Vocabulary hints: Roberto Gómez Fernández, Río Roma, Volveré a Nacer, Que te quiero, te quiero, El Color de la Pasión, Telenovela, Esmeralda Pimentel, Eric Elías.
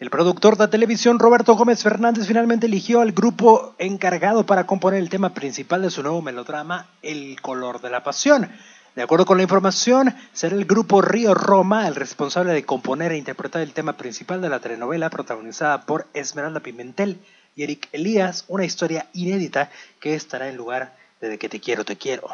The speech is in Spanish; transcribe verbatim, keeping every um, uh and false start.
El productor de televisión Roberto Gómez Fernández finalmente eligió al grupo encargado para componer el tema principal de su nuevo melodrama, El Color de la Pasión. De acuerdo con la información, será el grupo Río Roma el responsable de componer e interpretar el tema principal de la telenovela protagonizada por Esmeralda Pimentel y Eric Elías, una historia inédita que estará en lugar de Que te quiero, te quiero.